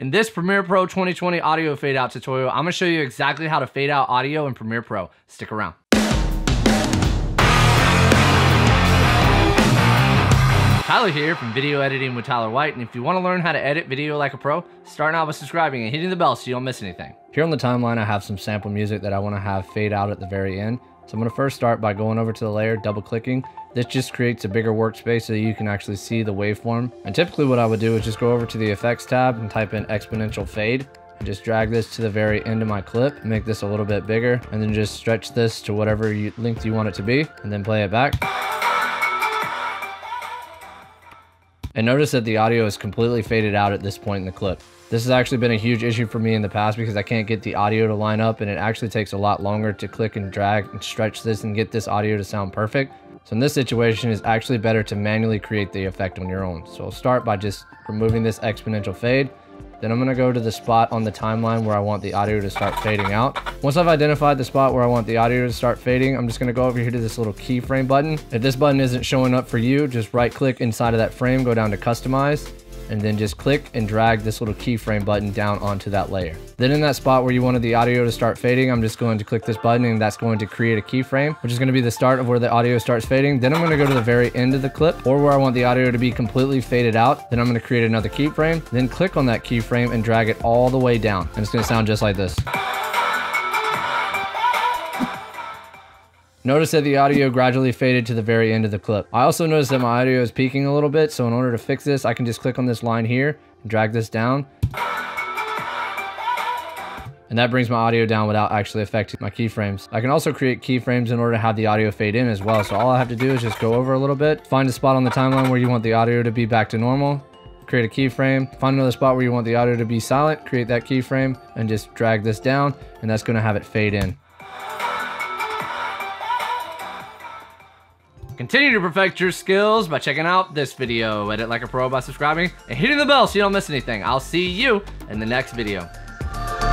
In this Premiere Pro 2020 audio fade out tutorial, I'm gonna show you exactly how to fade out audio in Premiere Pro. Stick around. Tyler here from Video Editing with Tyler White, and if you wanna learn how to edit video like a pro, start now by subscribing and hitting the bell so you don't miss anything. Here on the timeline, I have some sample music that I wanna have fade out at the very end. So I'm gonna first start by going over to the layer, double clicking. This just creates a bigger workspace so you can actually see the waveform. And typically what I would do is just go over to the effects tab and type in exponential fade. And just drag this to the very end of my clip, make this a little bit bigger, and then just stretch this to whatever length you want it to be, and then play it back. And notice that the audio is completely faded out at this point in the clip. This has actually been a huge issue for me in the past because I can't get the audio to line up, and it actually takes a lot longer to click and drag and stretch this and get this audio to sound perfect. So in this situation, it's actually better to manually create the effect on your own. So I'll start by just removing this exponential fade. Then I'm gonna go to the spot on the timeline where I want the audio to start fading out. Once I've identified the spot where I want the audio to start fading, I'm just gonna go over here to this little keyframe button. If this button isn't showing up for you, just right click inside of that frame, go down to customize, and then just click and drag this little keyframe button down onto that layer. Then in that spot where you wanted the audio to start fading, I'm just going to click this button, and that's going to create a keyframe, which is going to be the start of where the audio starts fading. Then I'm going to go to the very end of the clip, or where I want the audio to be completely faded out. Then I'm going to create another keyframe, then click on that keyframe and drag it all the way down. And it's going to sound just like this. Notice that the audio gradually faded to the very end of the clip. I also noticed that my audio is peaking a little bit, so in order to fix this, I can just click on this line here and drag this down. And that brings my audio down without actually affecting my keyframes. I can also create keyframes in order to have the audio fade in as well. So all I have to do is just go over a little bit, find a spot on the timeline where you want the audio to be back to normal, create a keyframe, find another spot where you want the audio to be silent, create that keyframe, and just drag this down, and that's gonna have it fade in. Continue to perfect your skills by checking out this video. Edit like a pro by subscribing and hitting the bell so you don't miss anything. I'll see you in the next video.